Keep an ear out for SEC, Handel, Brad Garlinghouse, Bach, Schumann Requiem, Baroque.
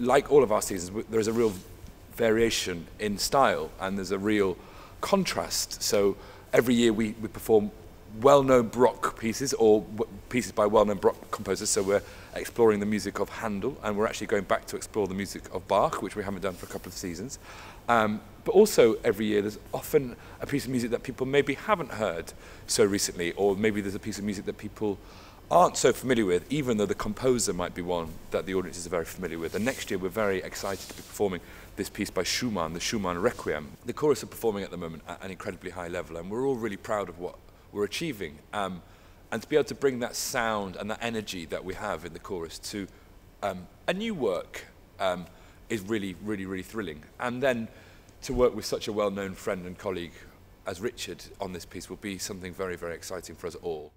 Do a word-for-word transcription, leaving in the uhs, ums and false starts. like all of our seasons, there's a real variation in style and there's a real contrast. So every year we, we perform well-known Baroque pieces or w pieces by well-known Baroque composers. So we're exploring the music of Handel, and we're actually going back to explore the music of Bach, which we haven't done for a couple of seasons. Um, but also every year there's often a piece of music that people maybe haven't heard so recently, or maybe there's a piece of music that people aren't so familiar with, even though the composer might be one that the audiences are very familiar with. And next year we're very excited to be performing this piece by Schumann, the Schumann Requiem. The chorus are performing at the moment at an incredibly high level, and we're all really proud of what we're achieving, um, and to be able to bring that sound and that energy that we have in the chorus to um, a new work um, is really, really, really thrilling. And then to work with such a well-known friend and colleague as Richard on this piece will be something very, very exciting for us all.